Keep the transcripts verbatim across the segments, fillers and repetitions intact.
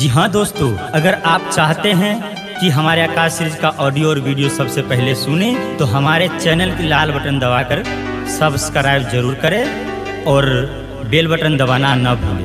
जी हाँ दोस्तों, अगर आप चाहते हैं कि हमारे आकाश सीरीज का ऑडियो और वीडियो सबसे पहले सुने तो हमारे चैनल की लाल बटन दबाकर सब्सक्राइब जरूर करें और बेल बटन दबाना न भूलें।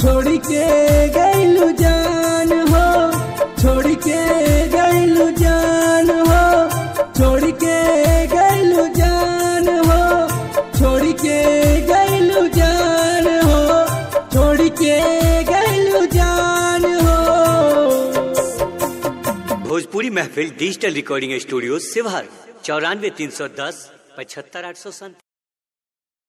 छोड़ के गइलू जान हो, छोड़ के गइलू जान हो, छोड़ के गइलू जान हो, छोड़ के गइलू जान हो, छोड़ के गइलू जान हो। भोजपुरी महफिल डिजिटल रिकॉर्डिंग स्टूडियो शिवहर चौरानवे तीन सौ दस पचहत्तर आठ सौ संतावन।